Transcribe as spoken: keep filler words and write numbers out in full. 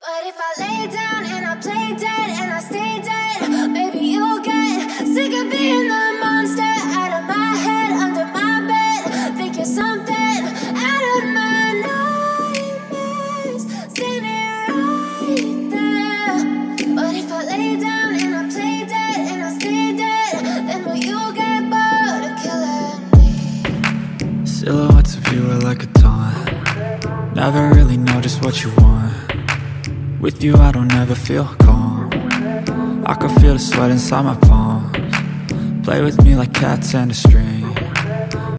But if I lay down and I play dead and I stay dead, maybe you'll get sick of being the monster out of my head, under my bed. Think you're something out of my nightmares, standing right there. But if I lay down and I play dead and I stay dead, then will you get bored of killing me? Silhouettes of you are like a taunt. Never really know just what you want. With you I don't ever feel calm. I can feel the sweat inside my palms. Play with me like cats and a string.